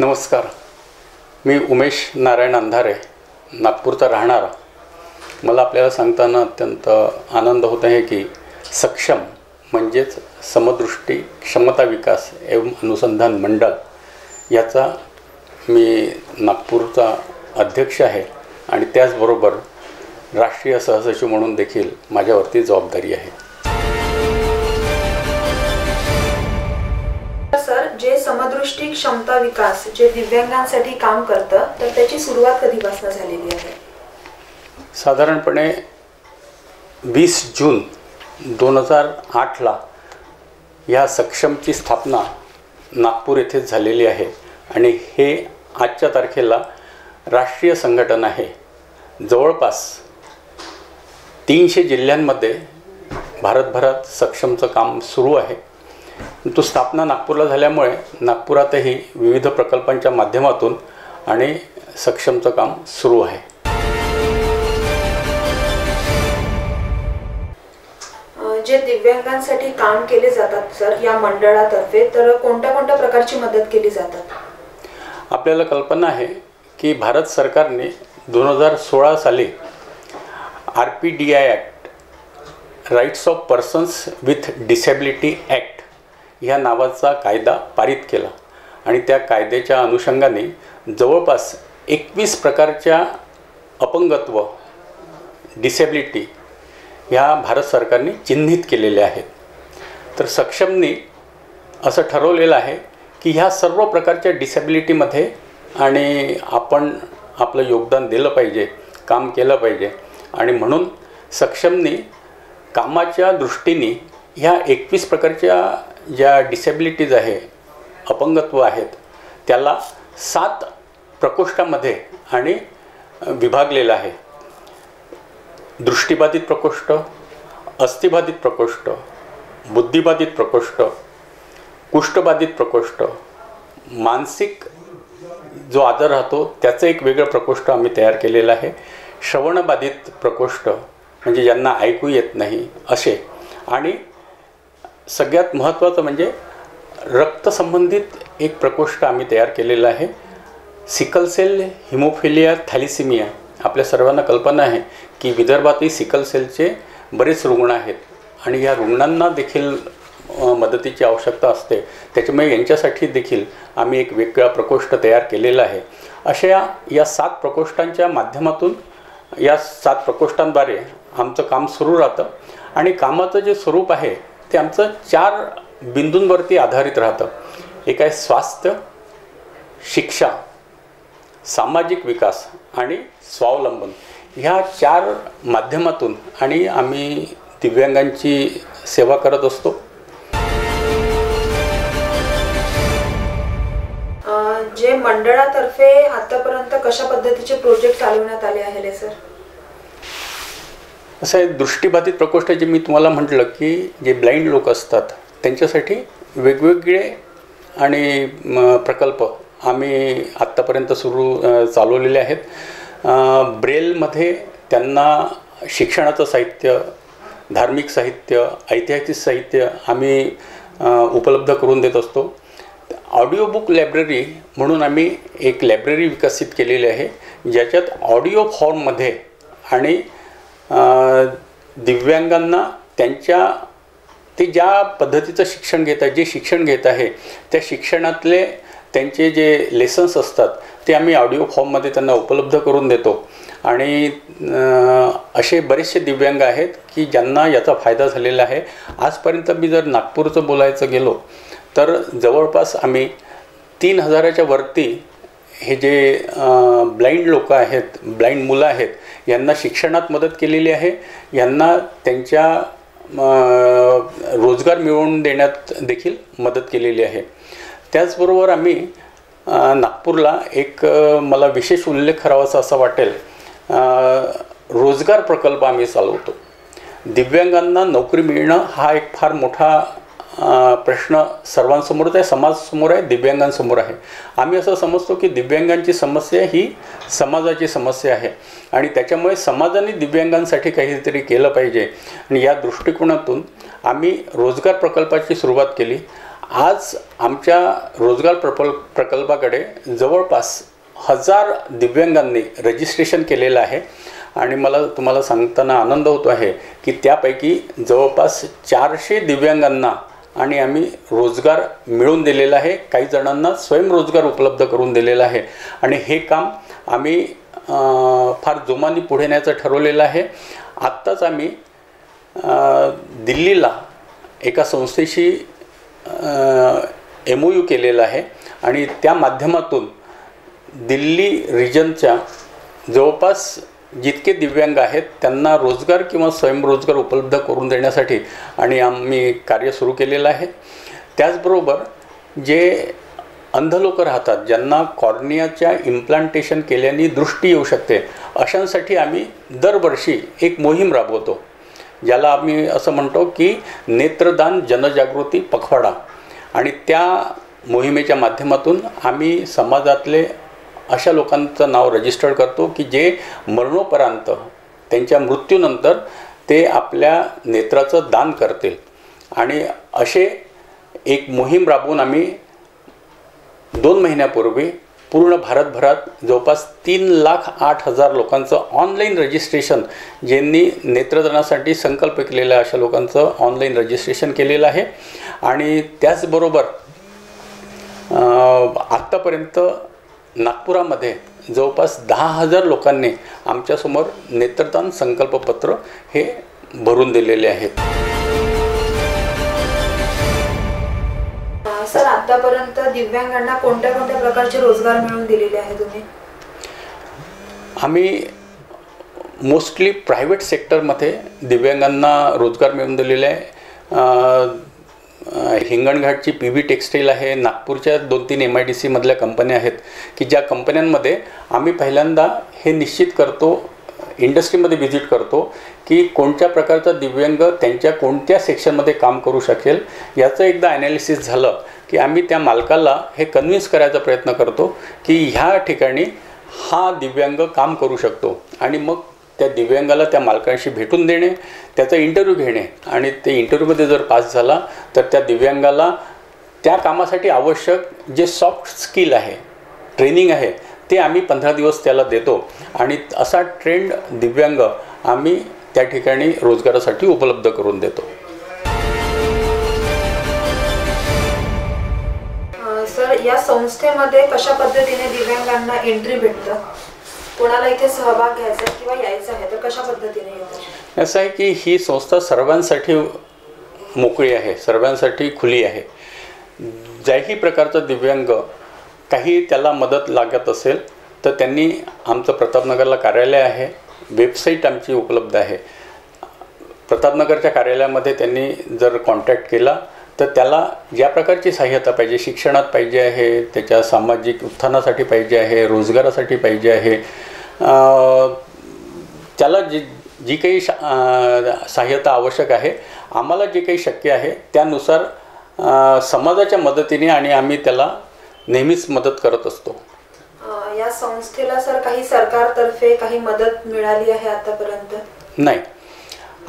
नमस्कार, मी उमेश नारायण अंधारे, नागपूरचा राहणारा। मला आपल्याला सांगताना अत्यंत आनंद होत आहे की सक्षम म्हणजेच समदृष्टी क्षमता विकास एवं अनुसंधान मंडळ याचा मी नागपूरचा अध्यक्ष आहे आणि त्याचबरोबर राष्ट्रीय सहसचिव म्हणून देखील माझ्यावरती जबाबदारी आहे। जे समदृष्टी क्षमता विकास जे दिव्यांगांसाठी काम करतं, तर त्याची सुरुवात कधीपासून झालेली आहे? साधारणपणे 20 जून 2008ला या सक्षमची स्थापना नागपूर येथे झालेली आहे आणि हे आजच्या तारखेला राष्ट्रीय संघटन आहे। जवळपास 300 जिल्ह्यांमध्ये भारतभरात सक्षमचं काम सुरू आहे। तो स्थापना नागपूरला झाल्यामुळे नागपुरातही विविध प्रकल्पांच्या माध्यमातून आणि सक्षमचं काम सुरू आहे। जे दिव्यांगांसाठी काम केले जातात सर या मंडळातर्फे, तर कोणत्या प्रकारची मदत केली जातात? आपल्याला कल्पना आहे की भारत सरकारने 2016 साली RPDI act, rights of persons with disability act ह्या नावाचा कायदा पारित केला आणि त्या कायद्याच्या अनुषंगाने जवळपास 21 प्रकारच्या अपंगत्व डिसेबिलिटी ह्या भारत सरकारने चिन्हित केलेल्या आहेत। तर सक्षमने असं ठरवलेलं आहे की ह्या सर्व प्रकारच्या डिसेबिलिटीमध्ये आणि आपण आपलं योगदान दिलं पाहिजे, काम केलं पाहिजे आणि म्हणून सक्षमने कामाच्या दृष्टीने ह्या 21 प्रकारच्या ज्या डिसेबिलिटीज आहे, अपंगत्व आहेत, त्याला 7 प्रकोष्ठामध्ये आणि विभागलेलं आहे। दृष्टिबाधित प्रकोष्ठ, अस्थिबाधित प्रकोष्ठ, बुद्धिबाधित प्रकोष्ठ, कुष्ठबाधित प्रकोष्ठ, मानसिक जो आजार राहतो त्याचं एक वेगळं प्रकोष्ठ आम्ही तयार केलेलं आहे, श्रवणबाधित प्रकोष्ठ म्हणजे ज्यांना ऐकू येत नाही असे, आणि सगळ्यात महत्त्वाचं म्हणजे रक्तसंबंधित एक प्रकोष्ठ आम्ही तयार केलेला आहे। सिकल सेल, हिमोफिलिया, थॅलिसिमिया, आपल्या सर्वांना कल्पना आहे की विदर्भातही सिकल सेलचे बरेच रुग्ण आहेत आणि या रुग्णांना देखील मदतीची आवश्यकता असते, त्याच्यामुळे यांच्यासाठी देखील आम्ही एक वेगळा प्रकोष्ठ तयार केलेला आहे। अशा या 7 प्रकोष्ठांच्या माध्यमातून या 7 प्रकोष्ठांद्वारे आमचं काम सुरू राहतं आणि कामाचं जे स्वरूप आहे ते आमचं 4 बिंदूंवरती आधारित राहतं। एक आहे स्वास्थ्य, शिक्षा, सामाजिक विकास आणि स्वावलंबन, ह्या 4 माध्यमातून आणि आम्ही दिव्यांगांची सेवा करत असतो। जे मंडळातर्फे आतापर्यंत कशा पद्धतीचे प्रोजेक्ट चालवण्यात आले आहेत सर? असं आहे, दृष्टिबाधित प्रकोष्ठ जे मी तुम्हाला म्हटलं की जे ब्लाइंड लोक असतात त्यांच्यासाठी वेगवेगळे आणि प्रकल्प आम्ही आत्तापर्यंत चालवलेले आहेत। ब्रेलमध्ये त्यांना शिक्षणाचं साहित्य, धार्मिक साहित्य, ऐतिहासिक साहित्य आम्ही उपलब्ध करून देत असतो। ऑडिओ बुक लायब्ररी म्हणून आम्ही एक लायब्ररी विकसित केलेली आहे ज्याच्यात ऑडिओ फॉर्ममध्ये आणि दिव्यांगांना त्यांच्या ते ज्या पद्धतीचं शिक्षण घेत आहे, जे शिक्षण घेत आहे त्या शिक्षणातले त्यांचे जे लेसन्स असतात ते आम्ही ऑडिओ फॉर्ममध्ये त्यांना उपलब्ध करून देतो आणि असे बरेचसे दिव्यांग आहेत की ज्यांना याचा फायदा झालेला आहे। आजपर्यंत मी जर नागपूरचं बोलायचं गेलो तर जवळपास आम्ही 3000च्या वरती हे जे ब्लाइंड लोक आहेत, ब्लाइंड मुलं आहेत, यांना शिक्षणात मदत केलेली आहे, यांना त्यांच्या रोजगार मिळवून देण्यात देखील मदत केलेली आहे। त्याचबरोबर आम्ही नागपूरला एक मला विशेष उल्लेख करावासा असा वाटेल, रोजगार प्रकल्प आम्ही चालवतो। दिव्यांगांना नोकरी मिळणं हा एक फार मोठा प्रश्न सर्वांसमोरच आहे, समाजासमोर आहे, दिव्यांगांसमोर आहे। आम्ही असं समजतो की दिव्यांगांची समस्या ही समाजाची समस्या आहे आणि त्याच्यामुळे समाजाने दिव्यांगांसाठी काहीतरी केलं पाहिजे आणि या दृष्टिकोनातून आम्ही रोजगार प्रकल्पाची सुरुवात केली। आज आमच्या रोजगार प्रकल्पाकडे जवळपास 1000 दिव्यांगांनी रजिस्ट्रेशन केलेलं आहे आणि मला तुम्हाला सांगताना आनंद होतो आहे की त्यापैकी जवळपास 400 दिव्यांगांना आणि आम्ही रोजगार मिळवून दिलेला आहे। काही जणांना स्वयंरोजगार उपलब्ध करून दिलेला आहे आणि हे काम आम्ही फार जोमाने पुढे नेण्याचं ठरवलेलं आहे। आत्ताच आम्ही दिल्लीला एका संस्थेशी MOU केलेला आहे आणि त्या माध्यमातून दिल्ली रिजनच्या जवळपास जितके दिव्यांग आहेत त्यांना रोजगार किंवा स्वयंरोजगार उपलब्ध करून देण्यासाठी आणि आम्ही कार्य सुरू केलेलं आहे। त्याचबरोबर जे अंध लोक राहतात ज्यांना कॉर्नियाच्या इम्प्लांटेशन केल्याने दृष्टी येऊ शकते अशांसाठी आम्ही दरवर्षी एक मोहीम राबवतो ज्याला आम्ही असं म्हणतो की नेत्रदान जनजागृती पखवाडा आणि त्या मोहिमेच्या माध्यमातून आम्ही समाजातले अशा लोकांचं नाव रजिस्टर करतो की जे मरणोपरांत त्यांच्या मृत्यूनंतर ते आपल्या नेत्राचं दान करतील आणि असे एक मोहीम राबवून आम्ही 2 महिन्यापूर्वी पूर्ण भारतभरात जवळपास 3,08,000 लोकांचं ऑनलाईन रजिस्ट्रेशन ज्यांनी नेत्रदानासाठी संकल्प केलेला अशा लोकांचं ऑनलाईन रजिस्ट्रेशन केलेलं आहे। आणि त्याचबरोबर आत्तापर्यंत नागपुरामध्ये जवळपास 10,000 लोकांनी आमच्यासमोर नेत्रदान संकल्पपत्र हे भरून दिलेले आहेत। सर आतापर्यंत दिव्यांगांना कोणत्या कोणत्या प्रकारचे रोजगार मिळवून दिलेले आहेत तुम्ही? आम्ही मोस्टली प्रायव्हेट सेक्टरमध्ये दिव्यांगांना रोजगार मिळवून दिलेले आहे। हिंगणघाटची PB टेक्सटाईल आहे, नागपूरच्या 2-3 MIDC मधल्या कंपन्या आहेत की ज्या कंपन्यांमध्ये आम्ही पहिल्यांदा हे निश्चित करतो, इंडस्ट्रीमध्ये व्हिजिट करतो की कोणत्या प्रकारचा दिव्यांग त्यांच्या कोणत्या सेक्शनमध्ये काम करू शकेल याचं एकदा ॲनालिसिस झालं की आम्ही त्या मालकाला हे कन्व्हिन्स करायचा प्रयत्न करतो की ह्या ठिकाणी हा दिव्यांग काम करू शकतो आणि मग त्या दिव्यांगाला त्या मालकाशी भेटून देणे, त्याचा इंटरव्ह्यू घेणे आणि ते इंटरव्ह्यूमध्ये जर पास झाला तर त्या दिव्यांगाला त्या कामासाठी आवश्यक जे सॉफ्ट स्किल आहे, ट्रेनिंग आहे ते आम्ही 15 दिवस त्याला देतो आणि असा ट्रेंड दिव्यांग आम्ही त्या ठिकाणी रोजगारासाठी उपलब्ध करून देतो। सर या संस्थेमध्ये कशा पद्धतीने दिव्यांगांना एंट्री भेटतं, कोणाला इथे सहभाग घ्यायचा किंवा यायचं आहे तर कशा पद्धतीने येतं? असं आहे की ही संस्था सर्वांसाठी मोकळी आहे, सर्वांसाठी खुली आहे। ज्याही प्रकारचा दिव्यांग काही त्याला मदत लागत असेल तर त्यांनी आमचं प्रतापनगरला कार्यालय आहे, वेबसाईट आमची उपलब्ध आहे, प्रतापनगरच्या कार्यालयामध्ये त्यांनी जर कॉन्टॅक्ट केला तर त्याला ज्या प्रकारची सहाय्यता पाहिजे, शिक्षणात पाहिजे आहे, त्याच्या सामाजिक उत्थानासाठी पाहिजे आहे, रोजगारासाठी पाहिजे आहे, त्याला जी काही सहाय्यता आवश्यक आहे आम्हाला जे काही शक्य आहे त्यानुसार समाजाच्या मदतीने आणि आम्ही त्याला नेहमीच मदत करत असतो। या संस्थेला सर काही सरकारतर्फे काही मदत मिळाली आहे आतापर्यंत? नाही,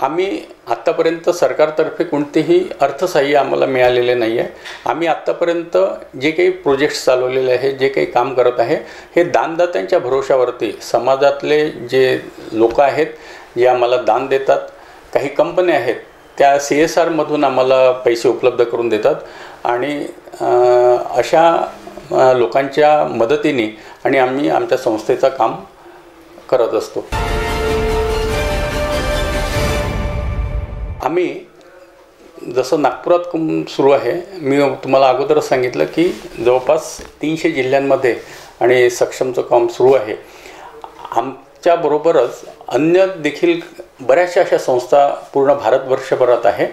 आम्ही आत्तापर्यंत सरकारतर्फे कोणतेही अर्थसहाय्य आम्हाला मिळालेले नाही आहे। आम्ही आत्तापर्यंत जे काही प्रोजेक्ट्स चालवलेले आहे, जे काही काम करत आहे हे दानदात्यांच्या भरोशावरती, समाजातले जे लोक आहेत जे आम्हाला दान देतात, काही कंपन्या आहेत त्या CSRमधून आम्हाला पैसे उपलब्ध करून देतात आणि अशा लोकांच्या मदतीने आणि आम्ही आमच्या संस्थेचं काम करत असतो। आम्ही जसं नागपुरात सुरू आहे, मी तुम्हाला अगोदरच सांगितलं की जवळपास 300 जिल्ह्यांमध्ये आणि सक्षमचं काम सुरू आहे। आमच्याबरोबरच अन्य देखील बऱ्याचशा अशा संस्था पूर्ण भारतवर्षभरात आहे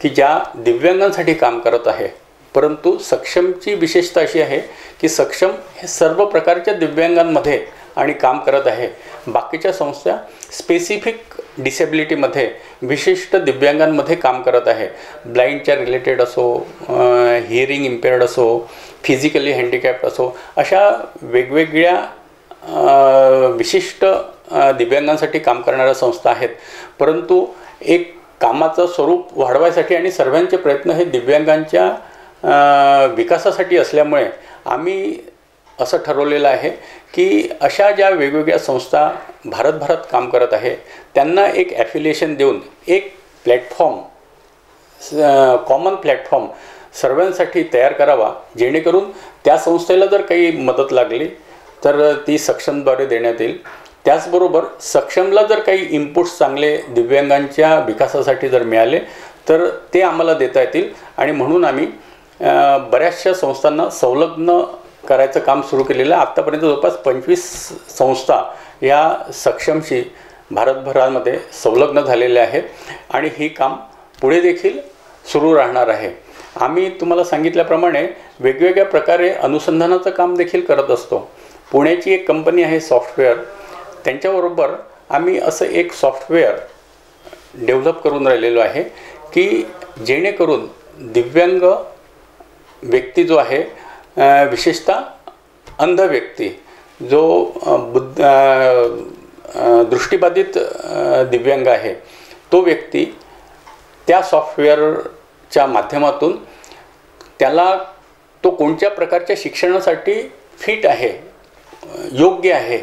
की ज्या दिव्यांगांसाठी काम करत आहे, परंतु सक्षमची विशेषता अशी आहे की सक्षम हे सर्व प्रकारच्या दिव्यांगांमध्ये आणि काम करत आहे। बाकीच्या संस्था स्पेसिफिक डिसेबिलिटीमध्ये, विशिष्ट दिव्यांगांमध्ये काम करत आहे, ब्लाइंडच्या रिलेटेड असो, हिअरिंग इम्पेअर्ड असो, फिजिकली हँडिकॅप्ड असो, अशा वेगवेगळ्या विशिष्ट दिव्यांगांसाठी काम करणाऱ्या संस्था आहेत। परंतु एक कामाचं स्वरूप वाढवायसाठी आणि सर्वांचे प्रयत्न हे दिव्यांगांच्या विकासासाठी असल्यामुळे आम्ही असं ठरवलेलं आहे की अशा ज्या वेगवेगळ्या संस्था भारतभरात काम करत आहे त्यांना एक ॲफिलिएशन देऊन एक प्लॅटफॉर्म, कॉमन प्लॅटफॉर्म सर्वांसाठी तयार करावा, जेणेकरून त्या संस्थेला जर काही मदत लागली तर ती सक्षमद्वारे देण्यात येईल। त्याचबरोबर सक्षमला जर काही इनपुट्स चांगले दिव्यांगांच्या विकासासाठी जर मिळाले तर ते आम्हाला देता येतील, आणि म्हणून आम्ही बऱ्याचशा संस्थांना संलग्न करायचं काम सुरू केलेलं आहे। आत्तापर्यंत जवळपास 25 संस्था या सक्षमशी भारतभरामध्ये संलग्न झालेल्या आहेत आणि हे काम पुढे देखील सुरू राहणार आहे। आम्ही तुम्हाला सांगितल्याप्रमाणे वेगवेगळ्या प्रकारे अनुसंधानाचं काम देखील करत असतो। पुण्याची एक कंपनी आहे सॉफ्टवेअर, त्यांच्याबरोबर आम्ही असं एक सॉफ्टवेअर डेव्हलप करून राहिलेलो आहे की जेणेकरून दिव्यांग व्यक्ती जो आहे, विशेषतः अंध व्यक्ती जो दृष्टिबाधित दिव्यांग आहे, तो व्यक्ती त्या सॉफ्टवेअरच्या माध्यमातून त्याला तो कोणत्या प्रकारच्या शिक्षणासाठी फिट आहे, योग्य आहे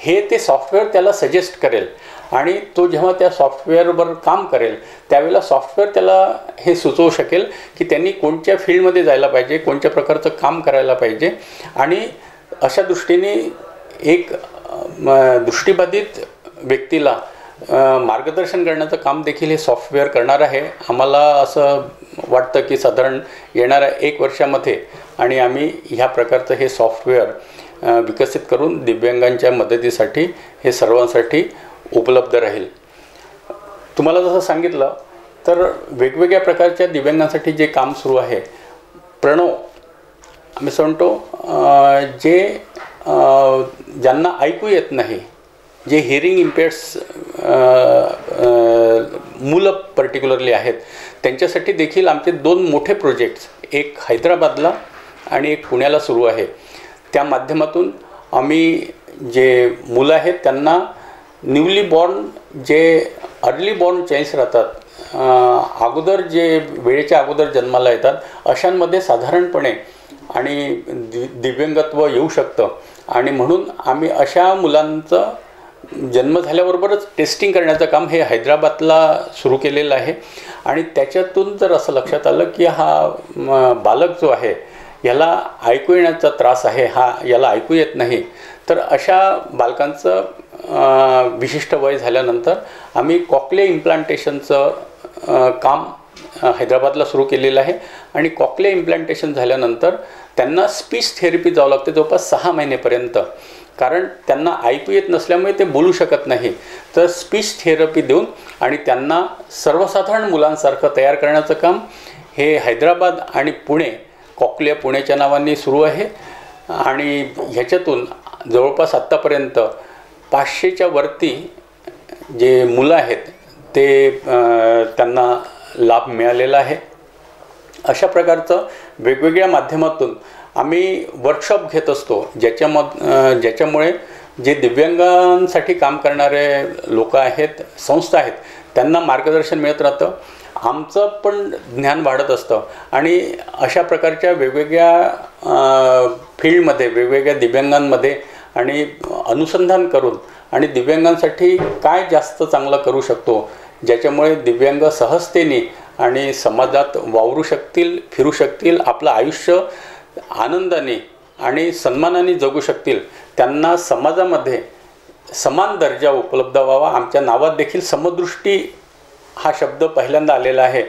हे ते सॉफ्टवेअर त्याला सजेस्ट करेल, आणि तो जेव्हा त्या सॉफ्टवेअरवर काम करेल त्यावेळेला सॉफ्टवेअर त्याला हे सुचवू शकेल की त्यांनी कोणत्या फील्डमध्ये जायला पाहिजे, कोणत्या प्रकारचं काम करायला पाहिजे, आणि अशा दृष्टीने एक दृष्टिबाधित व्यक्तीला मार्गदर्शन करण्याचं काम देखील हे सॉफ्टवेअर करणार आहे। आम्हाला असं वाटतं की साधारण येणाऱ्या 1 वर्षामध्ये आणि आम्ही ह्या प्रकारचं हे सॉफ्टवेअर विकसित करून दिव्यांगांच्या मदतीसाठी हे सर्वांसाठी उपलब्ध राहील। तुम्हाला जसं सांगितलं तर वेगवेगळ्या प्रकारच्या दिव्यांगांसाठी जे काम सुरू आहे, प्रणव आम्ही सांगतो जे ज्यांना ऐकू येत नाही, जे हिअरिंग इम्पेयर्स मुलं पर्टिक्युलरली आहेत त्यांच्यासाठी देखील आमचे 2 मोठे प्रोजेक्ट्स, एक हैदराबादला आणि एक पुण्याला सुरू आहे। त्या माध्यमातून आम्ही जे मुलं आहेत त्यांना न्यूली बॉर्न, जे अर्ली बॉर्न चाइल्ड्स राहतात, अगोदर जे वेळेच्या अगोदर जन्माला येतात अशांमध्ये साधारणपणे आणि दिव्यांगत्व येऊ शकतं, आणि म्हणून आम्ही अशा मुलांचं जन्म झाल्याबरोबरच टेस्टिंग करण्याचं काम हे हैदराबादला सुरू केलेलं आहे। आणि त्याच्यातून जर असं लक्षात आलं की हा बालक जो आहे याला ऐकू येण्याचा त्रास आहे, याला ऐकू येत नाही, तर अशा बालकांचं विशिष्ट वय झाल्यानंतर आम्ही कॉक्लिअर इम्प्लांटेशनचं काम हैदराबादला सुरू केलेलं आहे, आणि कॉक्लिअर इम्प्लांटेशन झाल्यानंतर त्यांना स्पीच थेरपी जावं लागते जवळपास 6 महिनेपर्यंत, कारण त्यांना ऐकू येत नसल्यामुळे ते बोलू शकत नाही, तर स्पीच थेरपी देऊन आणि त्यांना सर्वसाधारण मुलांसारखं तयार करण्याचं काम हे हैदराबाद आणि पुणे, कॉक्लिअर पुणेच्या नावाने सुरू आहे। आणि ह्याच्यातून जवळपास आत्तापर्यंत 500च्या वरती जे मुलं आहेत ते त्यांना लाभ मिळालेला आहे। अशा प्रकारचं वेगवेगळ्या माध्यमातून आम्ही वर्कशॉप घेत असतो, ज्याच्यामुळे जे दिव्यांगांसाठी काम करणारे लोक आहेत, संस्था आहेत त्यांना मार्गदर्शन मिळत राहतं, आमचं पण ज्ञान वाढत असतं, आणि अशा प्रकारच्या वेगवेगळ्या फील्डमध्ये वेगवेगळ्या दिव्यांगांमध्ये आणि अनुसंधान करून आणि दिव्यांगांसाठी काय जास्त चांगलं करू शकतो ज्याच्यामुळे दिव्यांग सहजतेने आणि समाजात वावरू शकतील, फिरू शकतील, आपलं आयुष्य आनंदाने आणि सन्मानाने जगू शकतील, त्यांना समाजामध्ये समान दर्जा उपलब्ध व्हावा। आमच्या नावात देखील समदृष्टी हा शब्द पहिल्यांदा आलेला आहे।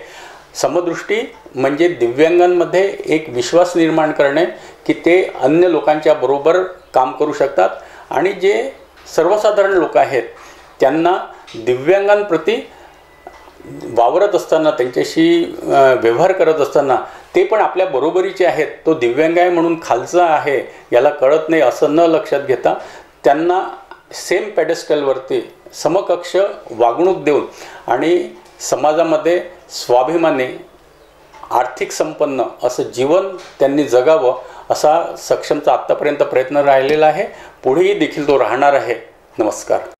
समदृष्टी म्हणजे दिव्यांगांमध्ये एक विश्वास निर्माण करणे की ते अन्य लोकांच्या बरोबर काम करू शकतात, आणि जे सर्वसाधारण लोक आहेत त्यांना दिव्यांगांप्रती वावरत असताना, त्यांच्याशी व्यवहार करत असताना ते पण आपल्या बरोबरीचे आहेत, तो दिव्यांग आहे म्हणून खालचा आहे याला कळत नाही असं न लक्षात घेता त्यांना सेम पेडेस्टलवरती समकक्ष वागणूक देऊन आणि समाजामध्ये स्वाभिमाने आर्थिक संपन्न असं जीवन त्यांनी जगावं असा सक्षमचा आत्तापर्यंत प्रयत्न राहिलेला आहे, पुढेही देखील तो राहणार आहे। नमस्कार।